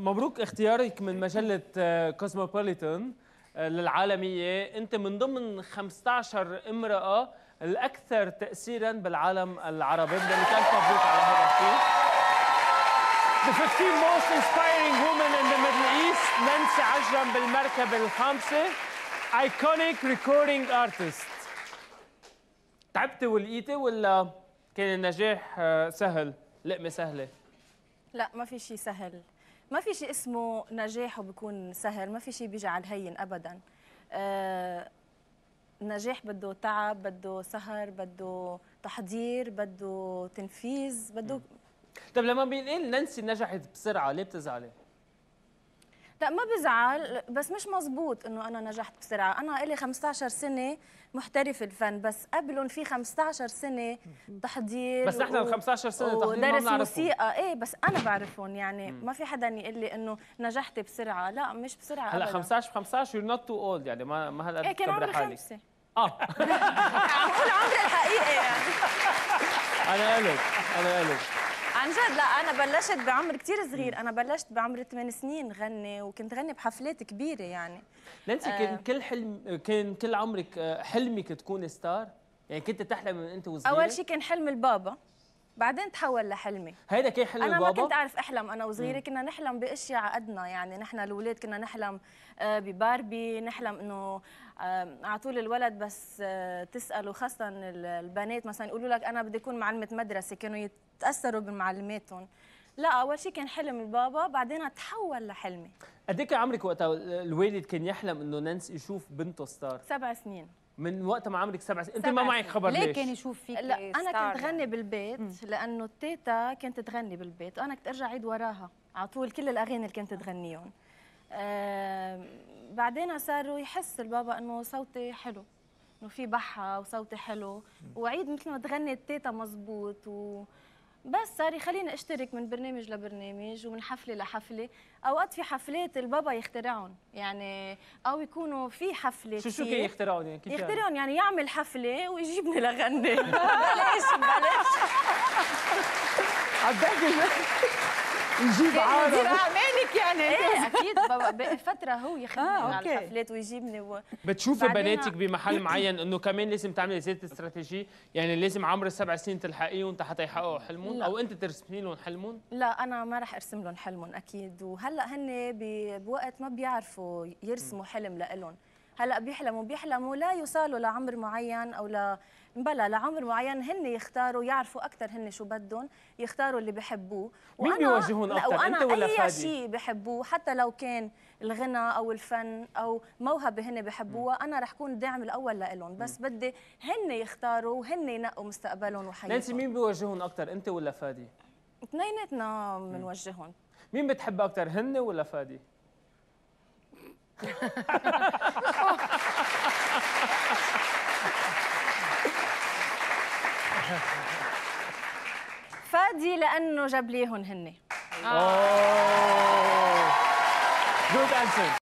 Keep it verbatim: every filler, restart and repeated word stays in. مبروك اختيارك من مجلة كوسموبوليتان للعالمية. أنت من ضمن خمسة عشر امرأة الأكثر تأثيراً بالعالم العربي، بدنا نقول مبروك على هذا الشيء. The fifteen most inspiring women in the Middle East، نانسي عجرم بالمركبة الخامسة، Iconic Recording Artist. تعبتي ولقيتي ولا كان النجاح سهل؟ لقمة سهلة؟ لا، ما في شيء سهل، ما في شيء اسمه نجاح وبكون سهل، ما في شيء بيجي على الهين أبداً. أه النجاح بده تعب، بده سهر، بده تحضير، بده تنفيذ، بده. طيب لما بينقل نانسي نجحت بسرعة ليه بتزعلي؟ لا، ما بزعل، بس مش مزبوط إنه أنا نجحت بسرعة. أنا إلي خمسة عشر سنة محترف الفن، بس قبلهم في خمسة عشر سنة تحضير، بس نحن و... خمسة عشر سنة تحضير ودرس موسيقى. إيه بس أنا بعرفهم، يعني ما في حدا يقول لي إنه نجحت بسرعة، لا مش بسرعة هلا أبدا. خمسة عشر خمسة عشر يور نوت تو أولد، يعني ما ما هلا إيه كان عمري خمسة آه عم بقول عمري الحقيقي يعني. أنا قلت أنا قلت عن جد، لا أنا بلشت بعمر كتير صغير، أنا بلشت بعمر ثمان سنين غني، وكنت غني بحفلات كبيرة يعني. نانسي آه كان كل حلم، كان كل عمرك حلمك تكوني ستار؟ يعني كنت تحلم من أنت وصغيرة؟ أول شيء كان حلم البابا، بعدين تحول لحلمي. هيدا كان حلم البابا؟ أنا ما كنت أعرف أحلم أنا وصغيرة، كنا نحلم بأشياء على قدنا، يعني نحن الأولاد كنا نحلم بباربي، نحلم إنه على طول الولد بس تسأله، خاصة البنات مثلا يقولوا لك أنا بدي أكون معلمة مدرسة، كانوا يت تأثروا بمعلماتهم. لا، أول شيء كان حلم البابا، بعدين تحول لحلمي. قد كان عمرك وقتها الوالد كان يحلم إنه نانسي يشوف بنته ستار؟ سبع سنين. من وقت ما عمرك سبع سنين، أنت ما معك خبر ليش؟ ليه كان يشوف فيك لا ستار؟ أنا كنت غني بالبيت، مم. لأنه التيتا كانت تغني بالبيت، وأنا كنت أرجع عيد وراها، على طول كل الأغاني اللي كانت تغنيهم. آه بعدين صاروا يحس البابا إنه صوتي حلو، إنه في بحة وصوتي حلو، وعيد مثل ما تغني التيتا مظبوط و بس صار يخليني اشترك من برنامج لبرنامج ومن حفله لحفله، اوقات في حفلات البابا يخترعون، يعني او يكونوا في حفله شو شو كان يخترعون يعني؟ كيف يخترعون؟ يعني يعمل حفله ويجيبني لغني. بلاش بلاش عباكي يجيب عارف يصير عمالك يعني. ايه اكيد بابا باقي فتره هو يخدمني آه، على الحفلات ويجيبني و... بتشوفي بناتك بمحل معين انه كمان لازم تعملي زي الاستراتيجيه، يعني لازم عمر السبع سنين تلحقيهم حتى يحققوا حلمهم، او انت ترسمي لهم حلمهم؟ لا انا ما راح ارسم لهم حلمهم اكيد، وهلا هن بوقت ما بيعرفوا يرسموا حلم لالهم، هلا بيحلموا بيحلموا لا يوصلوا لعمر معين او ل بلا لعمر معين، هن يختاروا، يعرفوا اكثر هن شو بدهم، يختاروا اللي بحبوه. مين بيوجهون اكثر، انت ولا فادي؟ اي شيء بحبوه، حتى لو كان الغنى او الفن او موهبه هن بحبوها، انا رح كون الداعم الاول لهم، بس م. بدي هن يختاروا وهن ينقوا مستقبلهم وحياتهم. نانسي مين بيوجهون اكثر، انت ولا فادي؟ اثنيناتنا بنوجههم. مين بتحب اكثر، هن ولا فادي؟ فادي لأنه جاب ليهن هن.